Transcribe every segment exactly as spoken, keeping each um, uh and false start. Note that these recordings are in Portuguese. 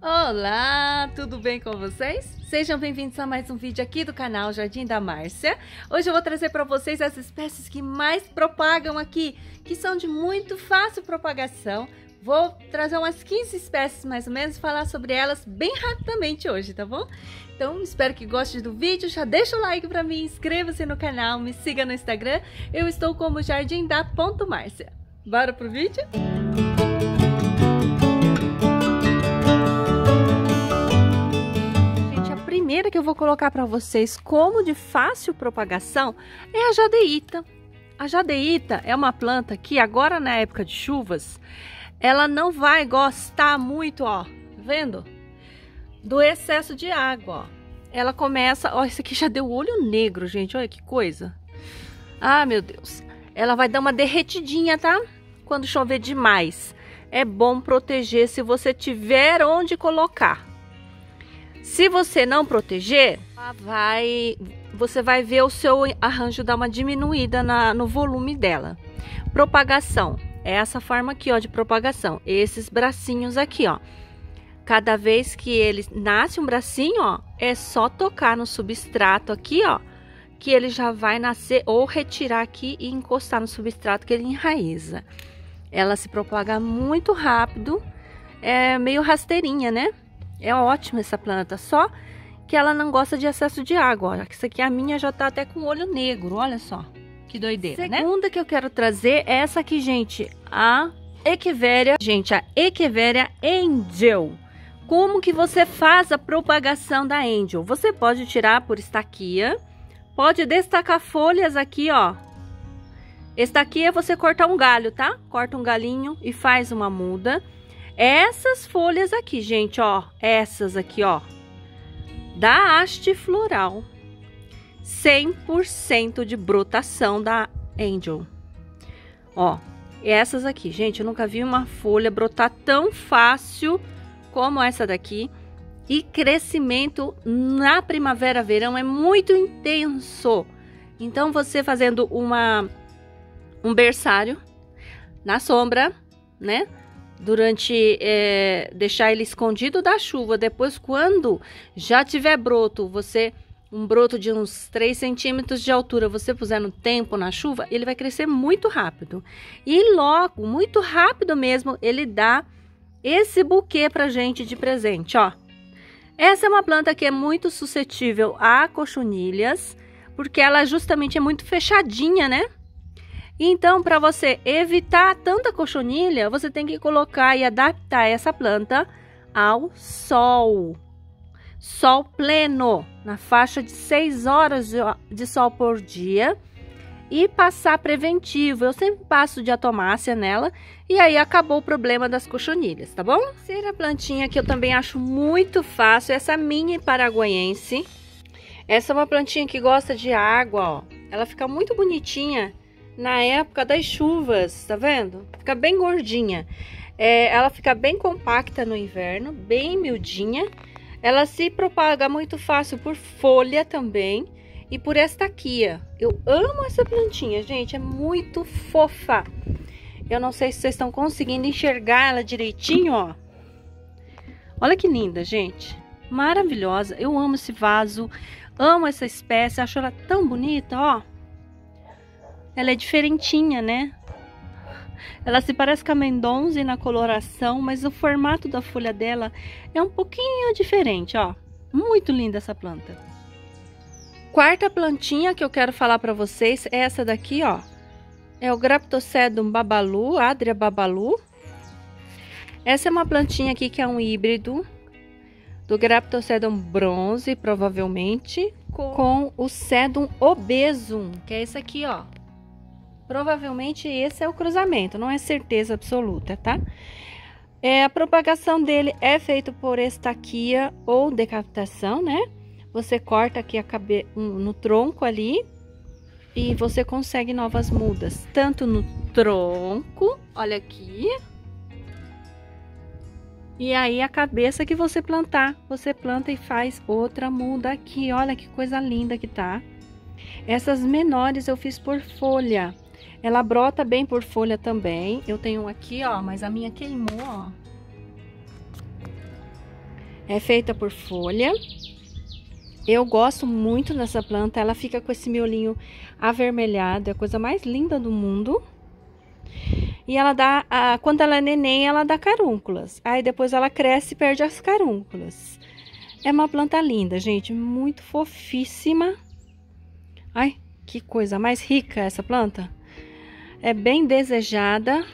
Olá, tudo bem com vocês? Sejam bem-vindos a mais um vídeo aqui do canal Jardim da Márcia. Hoje eu vou trazer para vocês as espécies que mais propagam aqui, que são de muito fácil propagação. Vou trazer umas quinze espécies mais ou menos, falar sobre elas bem rapidamente hoje, tá bom? Então, espero que gostem do vídeo, já deixa o like para mim, inscreva-se no canal, me siga no Instagram. Eu estou como Jardim da Márcia. Bora pro vídeo? A primeira que eu vou colocar para vocês como de fácil propagação é a jadeíta. A jadeíta é uma planta que agora na época de chuvas, ela não vai gostar muito, ó, vendo? Do excesso de água, ó. Ela começa, ó, isso aqui já deu olho negro, gente, olha que coisa. Ah, meu Deus. Ela vai dar uma derretidinha, tá? Quando chover demais. É bom proteger se você tiver onde colocar. Se você não proteger, vai, você vai ver o seu arranjo dar uma diminuída na, no volume dela. Propagação. É essa forma aqui, ó, de propagação. Esses bracinhos aqui, ó. Cada vez que ele nasce um bracinho, ó, é só tocar no substrato aqui, ó, que ele já vai nascer, ou retirar aqui e encostar no substrato que ele enraiza. Ela se propaga muito rápido, é meio rasteirinha, né? É ótima essa planta, só que ela não gosta de excesso de água. Olha, essa aqui a minha já tá até com olho negro, olha só. Que doideira, né? A segunda que eu quero trazer é essa aqui, gente. A Echeveria, gente, a Echeveria Angel. Como que você faz a propagação da Angel? Você pode tirar por estaquia, pode destacar folhas aqui, ó. Estaquia é você cortar um galho, tá? Corta um galinho e faz uma muda. Essas folhas aqui, gente, ó, essas aqui, ó, da haste floral, cem por cento de brotação da Angel, ó, essas aqui, gente, eu nunca vi uma folha brotar tão fácil como essa daqui, e crescimento na primavera, verão é muito intenso, então você fazendo uma, um berçário na sombra, né? Durante, é, deixar ele escondido da chuva, depois quando já tiver broto, você, um broto de uns três centímetros de altura, você puser no tempo, na chuva, ele vai crescer muito rápido. E logo, muito rápido mesmo, ele dá esse buquê pra gente de presente, ó. Essa é uma planta que é muito suscetível a cochonilhas, porque ela justamente é muito fechadinha, né? Então, para você evitar tanta cochonilha, você tem que colocar e adaptar essa planta ao sol. Sol pleno, na faixa de seis horas de sol por dia. E passar preventivo. Eu sempre passo diatomácea nela. E aí, acabou o problema das cochonilhas, tá bom? Terceira plantinha que eu também acho muito fácil, essa mini paraguaiense. Essa é uma plantinha que gosta de água, ó. Ela fica muito bonitinha. Na época das chuvas, tá vendo? Fica bem gordinha. É, ela fica bem compacta no inverno, bem miudinha. Ela se propaga muito fácil por folha também e por estaquia. Eu amo essa plantinha, gente. É muito fofa. Eu não sei se vocês estão conseguindo enxergar ela direitinho, ó. Olha que linda, gente. Maravilhosa. Eu amo esse vaso. Amo essa espécie. Acho ela tão bonita, ó. Ela é diferentinha, né? Ela se parece com a Mendonça na coloração, mas o formato da folha dela é um pouquinho diferente, ó. Muito linda essa planta. Quarta plantinha que eu quero falar para vocês é essa daqui, ó. É o Graptosedum Babalu, Adria Babalu. Essa é uma plantinha aqui que é um híbrido do Graptosedum Bronze, provavelmente, com o Sedum Obesum, que é esse aqui, ó. Provavelmente esse é o cruzamento, não é certeza absoluta, tá? É, a propagação dele é feita por estaquia ou decapitação, né? Você corta aqui a cabe... no tronco ali e você consegue novas mudas. Tanto no tronco, olha aqui. E aí a cabeça que você plantar, você planta e faz outra muda aqui. Olha que coisa linda que tá. Essas menores eu fiz por folha. Ela brota bem por folha também. Eu tenho um aqui, ó, mas a minha queimou, ó. é feita por folha. Eu gosto muito dessa planta, ela fica com esse miolinho avermelhado, é a coisa mais linda do mundo. E ela dá, a, quando ela é neném, ela dá carúnculas. Aí depois ela cresce e perde as carúnculas. É uma planta linda, gente, muito fofíssima. Ai, que coisa mais rica essa planta. É bem desejada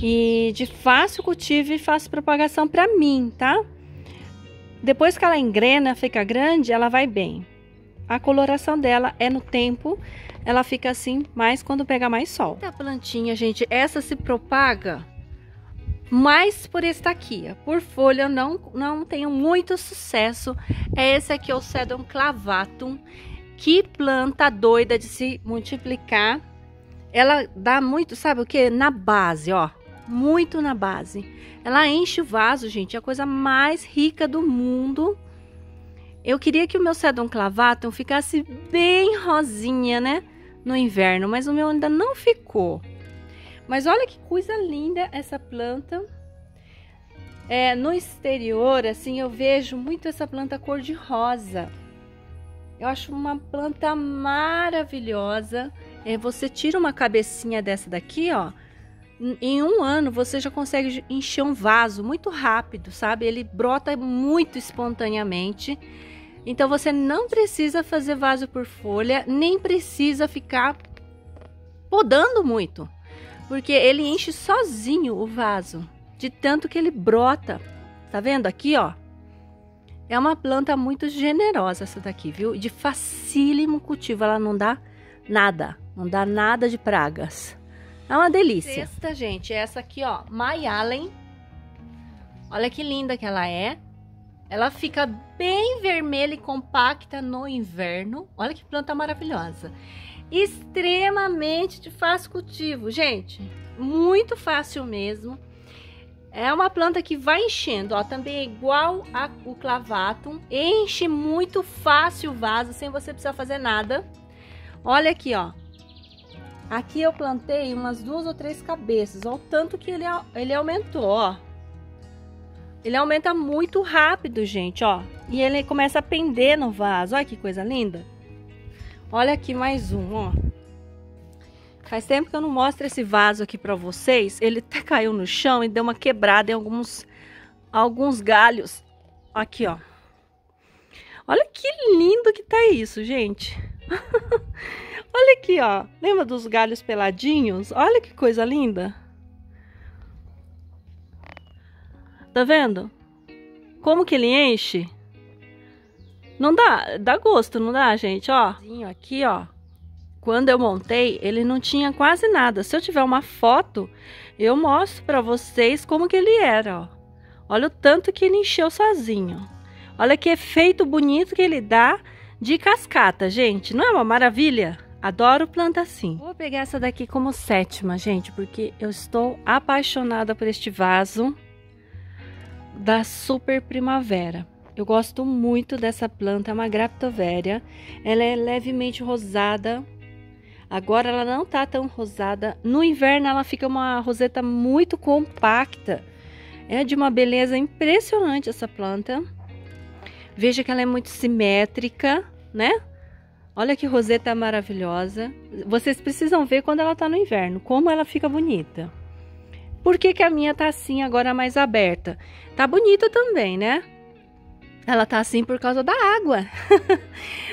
e de fácil cultivo e fácil propagação para mim, tá? Depois que ela engrena, fica grande, ela vai bem. A coloração dela é no tempo, ela fica assim mais quando pega mais sol. A plantinha, gente, essa se propaga mais por estaquia, por folha, não, não tenho muito sucesso. É esse aqui, o Sedum clavatum, que planta doida de se multiplicar. Ela dá muito, sabe o que? Na base, ó, muito na base. Ela enche o vaso, gente, é a coisa mais rica do mundo. Eu queria que o meu Sedum clavatum ficasse bem rosinha, né? No inverno, mas o meu ainda não ficou. Mas olha que coisa linda essa planta. É, no exterior, assim, eu vejo muito essa planta cor de rosa. Eu acho uma planta maravilhosa. É, você tira uma cabecinha dessa daqui, ó. Em um ano você já consegue encher um vaso muito rápido, sabe? Ele brota muito espontaneamente. Então você não precisa fazer vaso por folha, nem precisa ficar podando muito, porque ele enche sozinho o vaso, de tanto que ele brota. Tá vendo aqui, ó? É uma planta muito generosa essa daqui, viu? De facílimo cultivo, ela não dá nada, não dá nada de pragas. É uma delícia. Esta, gente, é essa aqui, ó, Mayalen. Olha que linda que ela é. Ela fica bem vermelha e compacta no inverno. Olha que planta maravilhosa. Extremamente de fácil cultivo, gente. Muito fácil mesmo. É uma planta que vai enchendo, ó. Também é igual a, o clavatum. Enche muito fácil o vaso, sem você precisar fazer nada. Olha aqui, ó. Aqui eu plantei umas duas ou três cabeças. Olha o tanto que ele, ele aumentou, ó. Ele aumenta muito rápido, gente, ó. E ele começa a pender no vaso. Olha que coisa linda. Olha aqui mais um, ó. Faz tempo que eu não mostro esse vaso aqui pra vocês. Ele até caiu no chão e deu uma quebrada em alguns, alguns galhos. Aqui, ó. Olha que lindo que tá isso, gente. Olha aqui, ó. Lembra dos galhos peladinhos? Olha que coisa linda. Tá vendo? Como que ele enche? Não dá, dá gosto, não dá, gente? Ó, aqui, ó. Quando eu montei, ele não tinha quase nada. Se eu tiver uma foto, eu mostro pra vocês como que ele era, ó. Olha o tanto que ele encheu sozinho. Olha que efeito bonito que ele dá. De cascata, gente, não é uma maravilha? Adoro planta assim. Vou pegar essa daqui como sétima, gente, porque eu estou apaixonada por este vaso da super primavera. Eu gosto muito dessa planta, é uma Graptoveria. Ela é levemente rosada. Agora ela não tá tão rosada. No inverno ela fica uma roseta muito compacta. É de uma beleza impressionante essa planta. Veja que ela é muito simétrica, né? Olha que roseta maravilhosa. Vocês precisam ver quando ela tá no inverno, como ela fica bonita. Por que que a minha tá assim agora mais aberta? Tá bonita também, né? Ela tá assim por causa da água.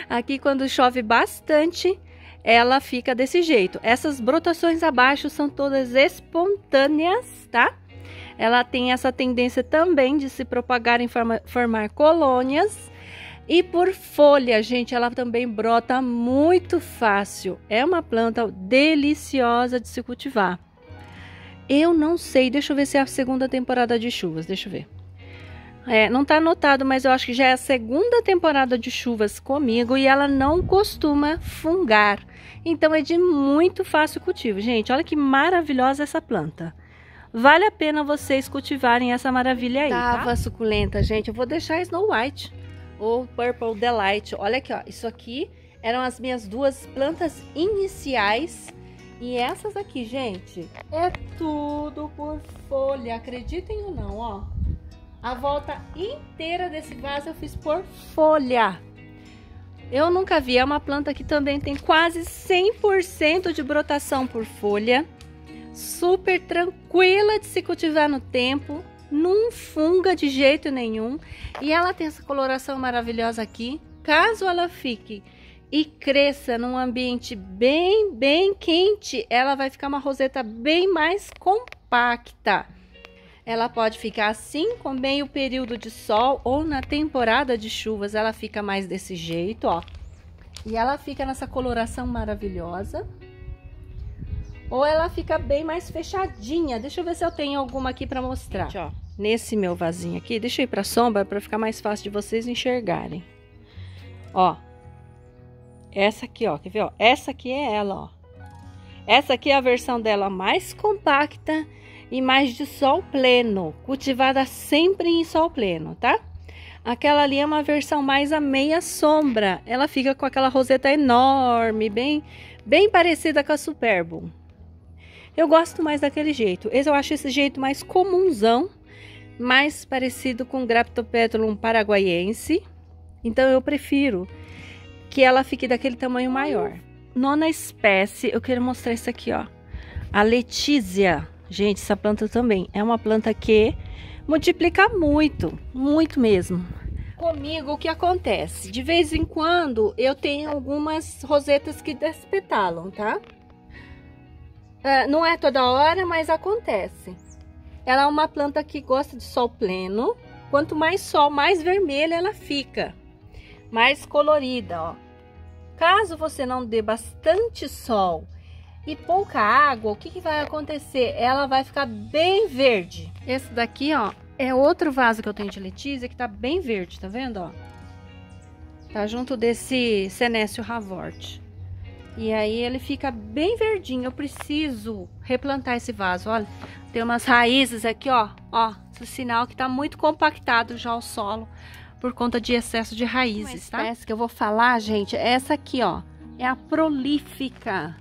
Aqui quando chove bastante, ela fica desse jeito. Essas brotações abaixo são todas espontâneas, tá? Ela tem essa tendência também de se propagar em forma, formar colônias. E por folha, gente, ela também brota muito fácil. É uma planta deliciosa de se cultivar. Eu não sei, deixa eu ver se é a segunda temporada de chuvas, deixa eu ver. É, não tá anotado, mas eu acho que já é a segunda temporada de chuvas comigo e ela não costuma fungar. Então é de muito fácil cultivo, gente. Olha que maravilhosa essa planta. Vale a pena vocês cultivarem essa maravilha aí, tá? Tava suculenta, gente. Eu vou deixar Snow White ou Purple Delight. Olha aqui, ó. Isso aqui eram as minhas duas plantas iniciais. E essas aqui, gente, é tudo por folha. Acreditem ou não, ó. A volta inteira desse vaso eu fiz por folha. Eu nunca vi, é uma planta que também tem quase cem por cento de brotação por folha. Super tranquila de se cultivar no tempo, não funga de jeito nenhum. E ela tem essa coloração maravilhosa aqui. Caso ela fique e cresça num ambiente bem, bem quente, ela vai ficar uma roseta bem mais compacta. Ela pode ficar assim com meio período de sol ou na temporada de chuvas. Ela fica mais desse jeito, ó. E ela fica nessa coloração maravilhosa. Ou ela fica bem mais fechadinha. Deixa eu ver se eu tenho alguma aqui pra mostrar. Gente, ó, nesse meu vasinho aqui, deixa eu ir pra sombra pra ficar mais fácil de vocês enxergarem. Ó. Essa aqui, ó. Quer ver, ó? Essa aqui é ela, ó. Essa aqui é a versão dela mais compacta e mais de sol pleno, cultivada sempre em sol pleno, tá? Aquela ali é uma versão mais a meia sombra. Ela fica com aquela roseta enorme, bem, bem parecida com a Superbum. Eu gosto mais daquele jeito. Esse, eu acho esse jeito mais comunzão, mais parecido com o Graptopetalum paraguaiense. Então eu prefiro que ela fique daquele tamanho maior. Nona espécie, eu quero mostrar isso aqui, ó. A Letícia. Gente, essa planta também é uma planta que multiplica muito, muito mesmo. Comigo, o que acontece? De vez em quando, eu tenho algumas rosetas que despetalam, tá? É, não é toda hora, mas acontece. Ela é uma planta que gosta de sol pleno. Quanto mais sol, mais vermelha ela fica. Mais colorida, ó. Caso você não dê bastante sol e pouca água, o que que vai acontecer? Ela vai ficar bem verde. Esse daqui, ó, é outro vaso que eu tenho de Letícia, que tá bem verde, tá vendo, ó? Tá junto desse Senécio Ravorte. E aí ele fica bem verdinho. Eu preciso replantar esse vaso, olha. Tem umas raízes aqui, ó, ó. Esse é sinal que tá muito compactado já o solo por conta de excesso de raízes, tá? Essa que eu vou falar, gente, é essa aqui, ó. É a prolífica.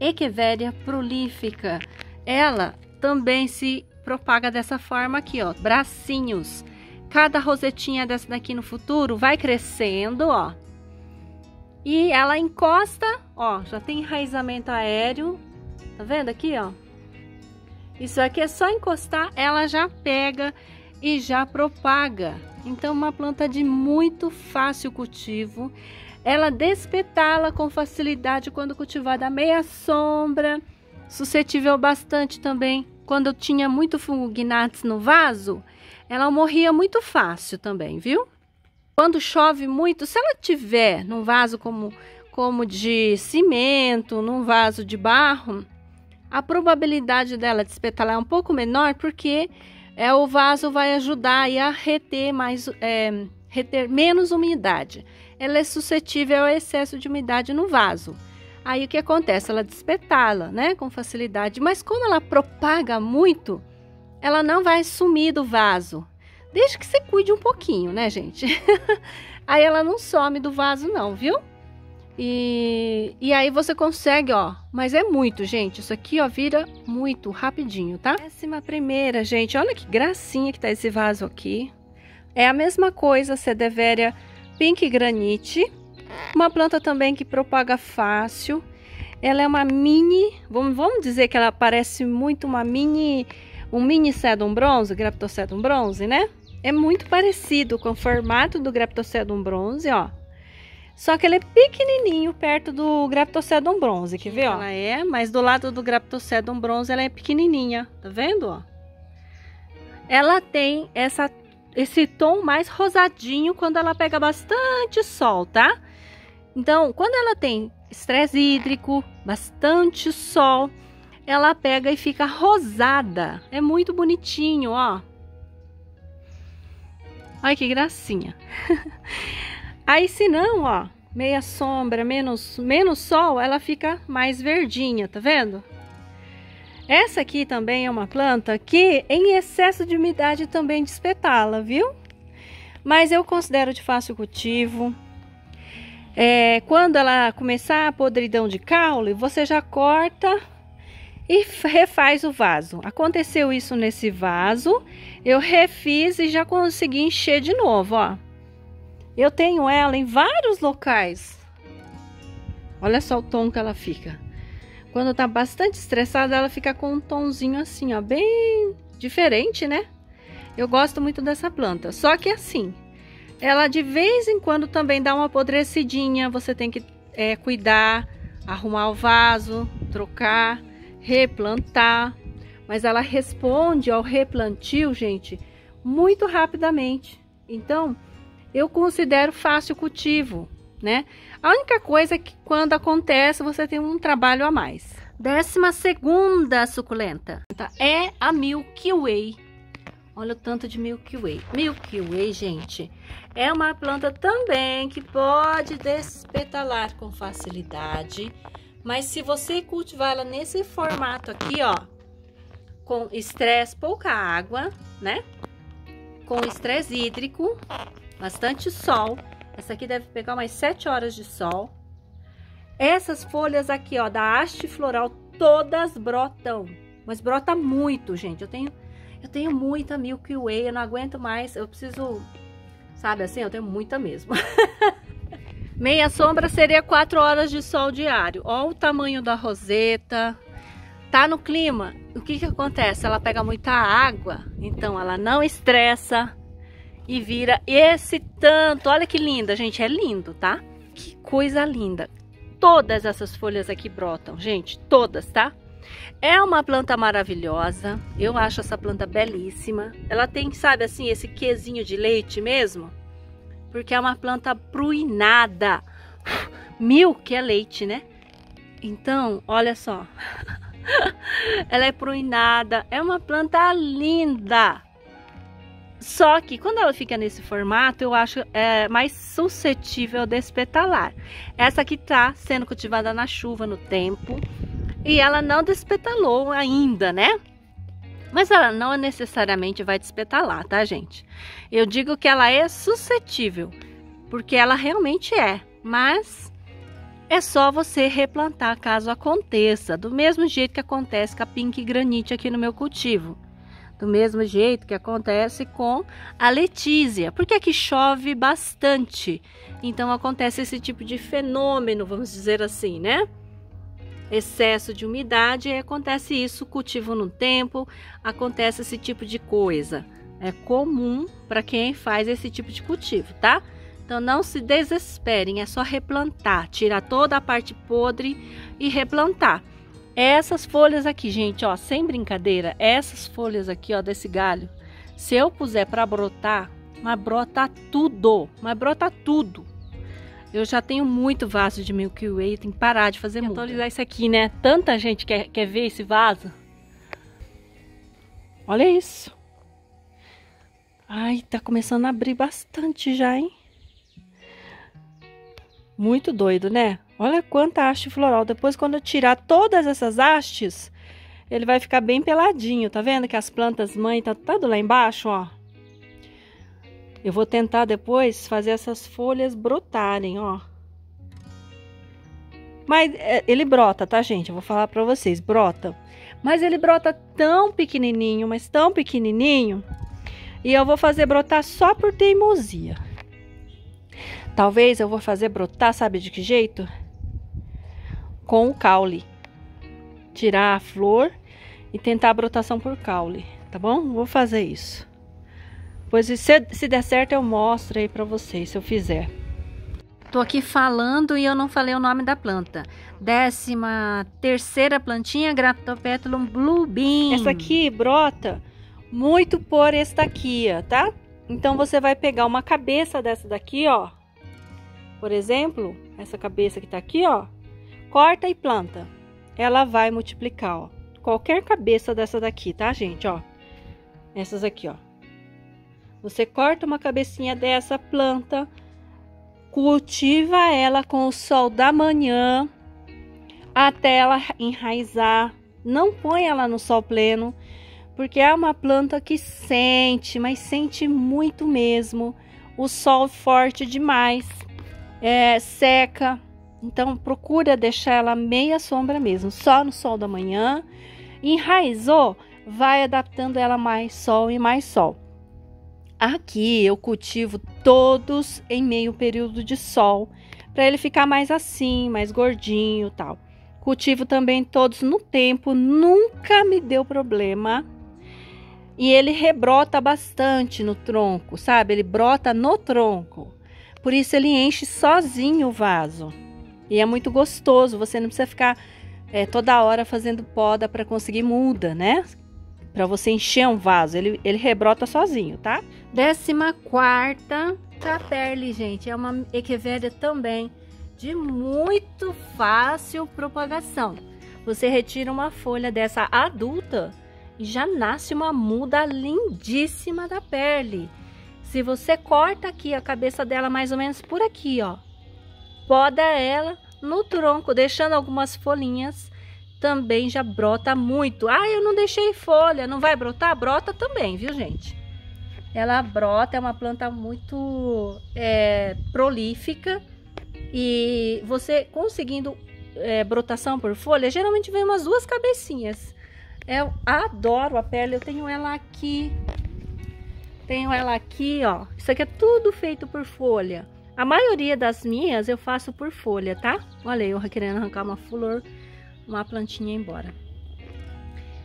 Echeveria prolífica. Ela também se propaga dessa forma aqui, ó, bracinhos. Cada rosetinha dessa daqui no futuro vai crescendo, ó. E ela encosta, ó, já tem enraizamento aéreo. Tá vendo aqui, ó? Isso aqui é só encostar, ela já pega e já propaga. Então, uma planta de muito fácil cultivo. Ela despetala com facilidade quando cultivada à meia sombra, suscetível bastante também. Quando eu tinha muito fungo gnats no vaso, ela morria muito fácil também, viu? Quando chove muito, se ela tiver num vaso como, como de cimento, num vaso de barro, a probabilidade dela despetalar é um pouco menor, porque é, o vaso vai ajudar aí a reter mais... É, reter menos umidade. Ela é suscetível ao excesso de umidade no vaso. Aí o que acontece? Ela despetala, né, com facilidade, mas como ela propaga muito, ela não vai sumir do vaso. Desde que você cuide um pouquinho, né, gente? Aí ela não some do vaso não, viu? E, e aí você consegue, ó, mas é muito, gente, isso aqui, ó, vira muito rapidinho, tá? Décima primeira, gente, olha que gracinha que tá esse vaso aqui. É a mesma coisa, Sedeveria Pink Granite, uma planta também que propaga fácil. Ela é uma mini, vamos, vamos dizer que ela parece muito uma mini, um mini Sedum Bronze, Graptosedum Bronze, né? É muito parecido com o formato do Graptosedum Bronze, ó. Só que ele é pequenininho perto do Graptosedum Bronze, quer ver, ó? Ela é, mas do lado do Graptosedum Bronze ela é pequenininha, tá vendo, ó? Ela tem essa esse tom mais rosadinho quando ela pega bastante sol, tá? Então, quando ela tem estresse hídrico, bastante sol, ela pega e fica rosada. É muito bonitinho, ó. Olha que gracinha. Aí, se não, ó, meia sombra, menos, menos sol, ela fica mais verdinha, tá vendo? Essa aqui também é uma planta que em excesso de umidade também despetala, viu? Mas eu considero de fácil cultivo. É, quando ela começar a podridão de caule, você já corta e refaz o vaso. Aconteceu isso nesse vaso, eu refiz e já consegui encher de novo, ó. Eu tenho ela em vários locais. Olha só o tom que ela fica. Quando tá bastante estressada, ela fica com um tomzinho assim, ó, bem diferente, né? Eu gosto muito dessa planta, só que assim, ela de vez em quando também dá uma apodrecidinha, você tem que é, cuidar, arrumar o vaso, trocar, replantar, mas ela responde ao replantio, gente, muito rapidamente. Então, eu considero fácil o cultivo, né? A única coisa é que quando acontece, você tem um trabalho a mais. Décima segunda suculenta é a Milky Way. Olha o tanto de Milky Way. Milky Way, gente, é uma planta também que pode despetalar com facilidade. Mas se você cultivar ela nesse formato aqui, ó, com estresse, pouca água, né? Com estresse hídrico, bastante sol. Essa aqui deve pegar umas sete horas de sol. Essas folhas aqui, ó, da haste floral, todas brotam. Mas brota muito, gente. Eu tenho... Eu tenho muita Milky Way, eu não aguento mais, eu preciso, sabe assim, eu tenho muita mesmo. Meia sombra seria quatro horas de sol diário. Olha o tamanho da roseta. Tá no clima, o que que acontece? Ela pega muita água, então ela não estressa e vira esse tanto. Olha que linda, gente, é lindo, tá? Que coisa linda. Todas essas folhas aqui brotam, gente, todas, tá? É uma planta maravilhosa, eu acho essa planta belíssima. Ela tem, sabe assim, esse quezinho de leite mesmo, porque é uma planta pruinada. Milk é leite, né? Então, olha só, ela é pruinada, é uma planta linda. Só que quando ela fica nesse formato, eu acho é, mais suscetível a despetalar. Essa aqui tá sendo cultivada na chuva, no tempo. E ela não despetalou ainda, né? Mas ela não necessariamente vai despetalar, tá, gente? Eu digo que ela é suscetível, porque ela realmente é. Mas é só você replantar caso aconteça. Do mesmo jeito que acontece com a Pink Granite aqui no meu cultivo. Do mesmo jeito que acontece com a Letícia, porque aqui chove bastante. Então acontece esse tipo de fenômeno, vamos dizer assim, né? Excesso de umidade, e acontece isso, cultivo no tempo, acontece esse tipo de coisa. É comum para quem faz esse tipo de cultivo, tá? Então não se desesperem, é só replantar, tirar toda a parte podre e replantar. Essas folhas aqui, gente, ó, sem brincadeira, essas folhas aqui, ó, desse galho, se eu puser para brotar, mas brota tudo, mas brota tudo. Eu já tenho muito vaso de Milky Way, tem que parar de fazer muito. Atualizar isso aqui, né? Tanta gente quer, quer ver esse vaso. Olha isso. Ai, tá começando a abrir bastante já, hein? Muito doido, né? Olha quanta haste floral. Depois, quando eu tirar todas essas hastes, ele vai ficar bem peladinho. Tá vendo que as plantas mãe tá tudo lá embaixo, ó? Eu vou tentar depois fazer essas folhas brotarem, ó. Mas ele brota, tá, gente? Eu vou falar pra vocês, brota. Mas ele brota tão pequenininho, mas tão pequenininho. E eu vou fazer brotar só por teimosia. Talvez eu vou fazer brotar, sabe de que jeito? Com o caule. Tirar a flor e tentar a brotação por caule, tá bom? Vou fazer isso. Pois se, se der certo, eu mostro aí pra vocês, se eu fizer. Tô aqui falando e eu não falei o nome da planta. Décima terceira plantinha, Graptopetalum blue bean. Essa aqui brota muito por estaquia, tá? Então, você vai pegar uma cabeça dessa daqui, ó. Por exemplo, essa cabeça que tá aqui, ó. Corta e planta. Ela vai multiplicar, ó. Qualquer cabeça dessa daqui, tá, gente? Ó. Essas aqui, ó. Você corta uma cabecinha dessa planta, cultiva ela com o sol da manhã até ela enraizar. Não põe ela no sol pleno, porque é uma planta que sente, mas sente muito mesmo. O sol forte demais, é, seca. Então procura deixar ela meia sombra mesmo, só no sol da manhã. Enraizou, vai adaptando ela mais sol e mais sol. Aqui eu cultivo todos em meio período de sol, para ele ficar mais assim, mais gordinho e tal. Cultivo também todos no tempo, nunca me deu problema. E ele rebrota bastante no tronco, sabe? Ele brota no tronco. Por isso ele enche sozinho o vaso. E é muito gostoso, você não precisa ficar é, toda hora fazendo poda para conseguir muda, né? Para você encher um vaso, ele, ele rebrota sozinho, tá? Décima quarta Traperle, gente, é uma Echeveria também de muito fácil propagação. Você retira uma folha dessa adulta e já nasce uma muda lindíssima da Perle. Se você corta aqui a cabeça dela mais ou menos por aqui, ó, poda ela no tronco, deixando algumas folhinhas, também já brota muito. Ah, eu não deixei folha, não vai brotar? Brota também, viu, gente? Ela brota, é uma planta muito é, prolífica, e você conseguindo é, brotação por folha, geralmente vem umas duas cabecinhas. Eu adoro a Pérola, eu tenho ela aqui, tenho ela aqui, ó. Isso aqui é tudo feito por folha. A maioria das minhas eu faço por folha, tá? Olha eu querendo arrancar uma flor, uma plantinha embora.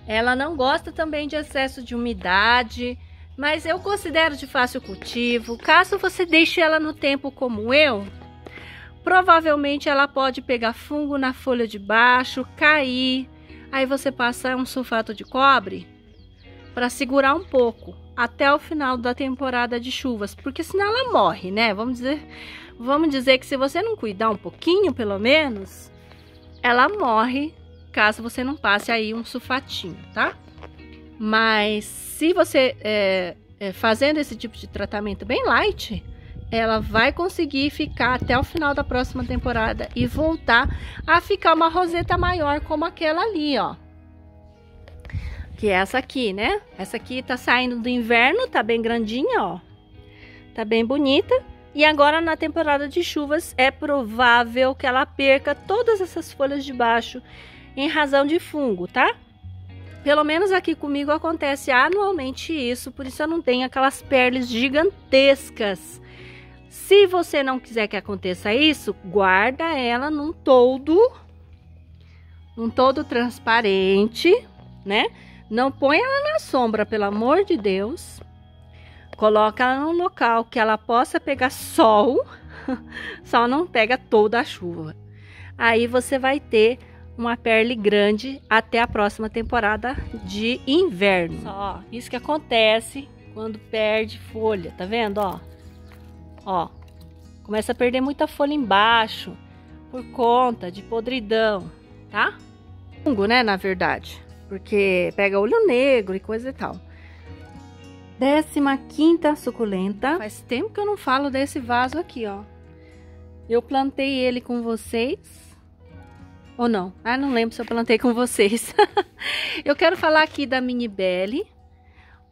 Ela não gosta também de excesso de umidade, mas eu considero de fácil cultivo. Caso você deixe ela no tempo como eu, provavelmente ela pode pegar fungo na folha de baixo, cair. Aí você passa um sulfato de cobre para segurar um pouco até o final da temporada de chuvas, porque senão ela morre, né? Vamos dizer, vamos dizer que se você não cuidar um pouquinho, pelo menos, ela morre caso você não passe aí um sulfatinho, tá? Mas se você é, é, fazendo esse tipo de tratamento bem light, ela vai conseguir ficar até o final da próxima temporada e voltar a ficar uma roseta maior como aquela ali, ó. Que é essa aqui, né? Essa aqui tá saindo do inverno, tá bem grandinha, ó. Tá bem bonita. E agora na temporada de chuvas é provável que ela perca todas essas folhas de baixo em razão de fungo, tá? Pelo menos aqui comigo acontece anualmente isso, por isso eu não tenho aquelas perles gigantescas. Se você não quiser que aconteça isso, guarda ela num todo, num todo transparente, né? Não põe ela na sombra, pelo amor de Deus. Coloca ela num local que ela possa pegar sol, só não pega toda a chuva. Aí você vai ter uma perle grande até a próxima temporada de inverno. Só, isso que acontece quando perde folha, tá vendo, ó? Ó, começa a perder muita folha embaixo por conta de podridão, tá? Fungo, né, na verdade, porque pega olho negro e coisa e tal. Décima quinta suculenta. Faz tempo que eu não falo desse vaso aqui, ó. Eu plantei ele com vocês. Ou não? Ah, não lembro se eu plantei com vocês. Eu quero falar aqui da Mini Belle.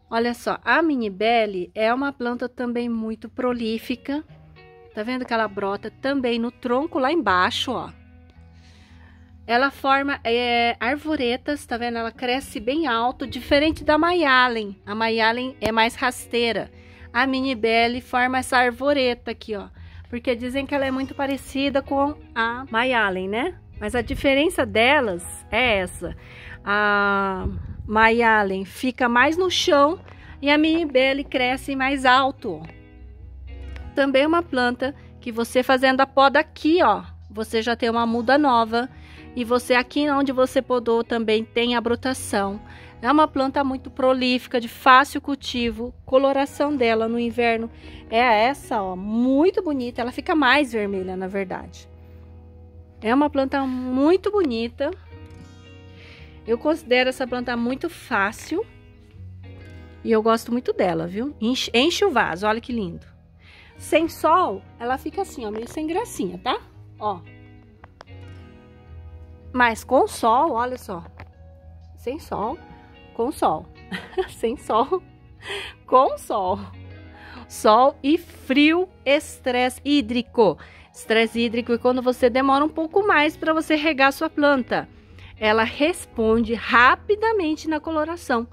Olha só, a Mini Belle é uma planta também muito prolífica. Tá vendo que ela brota também no tronco lá embaixo, ó. Ela forma é, arvoretas, tá vendo? Ela cresce bem alto, diferente da Mayalen. A Mayalen é mais rasteira. A Mini Belle forma essa arvoreta aqui, ó. Porque dizem que ela é muito parecida com a Mayalen, né? Mas a diferença delas é essa. A Mayalen fica mais no chão e a Mini Belle cresce mais alto. Também uma planta que você fazendo a poda aqui, ó, você já tem uma muda nova. E você aqui onde você podou também tem a brotação. É uma planta muito prolífica, de fácil cultivo. Coloração dela no inverno é essa, ó, muito bonita. Ela fica mais vermelha, na verdade. É uma planta muito bonita. Eu considero essa planta muito fácil. E eu gosto muito dela, viu? Enche, enche o vaso, olha que lindo. Sem sol, ela fica assim, ó, meio sem gracinha, tá? Ó. Mas com sol, olha só. Sem sol, com sol. Sem sol, com sol. Sol e frio, estresse hídrico. Estresse hídrico é quando você demora um pouco mais para você regar sua planta. ela responde rapidamente na coloração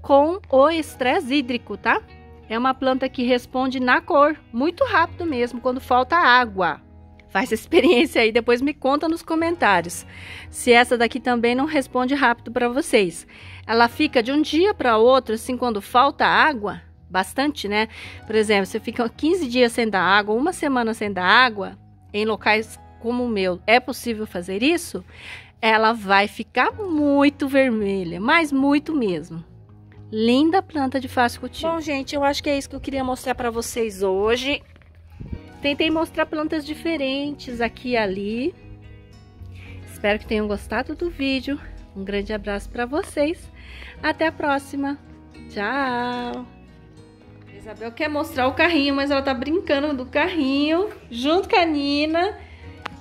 com o estresse hídrico, tá? É uma planta que responde na cor, muito rápido mesmo, quando falta água. Faz experiência aí, depois me conta nos comentários se essa daqui também não responde rápido para vocês. Ela fica de um dia para outro, assim, quando falta água, bastante, né? Por exemplo, se fica quinze dias sem dar água, uma semana sem dar água, em locais como o meu, é possível fazer isso? Ela vai ficar muito vermelha, mas muito mesmo. Linda planta de fácil cultivo. Bom, gente, eu acho que é isso que eu queria mostrar para vocês hoje. Tentei mostrar plantas diferentes aqui e ali. Espero que tenham gostado do vídeo. Um grande abraço para vocês. Até a próxima. Tchau. Isabel quer mostrar o carrinho, mas ela tá brincando do carrinho junto com a Nina.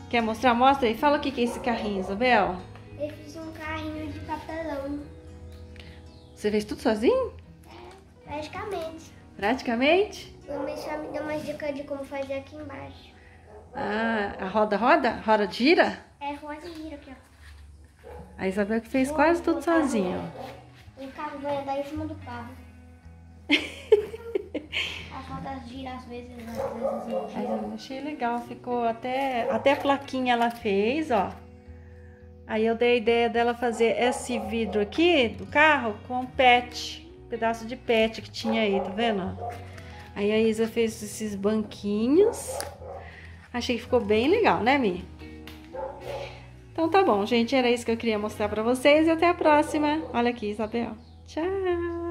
Quer mostrar? Mostra aí. Fala o que que é esse carrinho, Isabel. Eu fiz um carrinho de papelão. Você fez tudo sozinho? É, praticamente. Praticamente? Mamãe só me deu uma dica de como fazer aqui embaixo. Ah, a roda roda? Roda gira? É, roda gira aqui, ó. A Isabel que fez quase tudo sozinha. O carro vai andar em cima do carro. As rodas giram às vezes, às vezes não giram. Mas eu achei legal, ficou até... Até a plaquinha ela fez, ó. Aí eu dei a ideia dela fazer esse vidro aqui do carro com pet. Um pedaço de pet que tinha aí, tá vendo? Aí a Isa fez esses banquinhos. Achei que ficou bem legal, né, Mi? Então tá bom, gente. Era isso que eu queria mostrar pra vocês. E até a próxima. Olha aqui, Isabel. Tchau!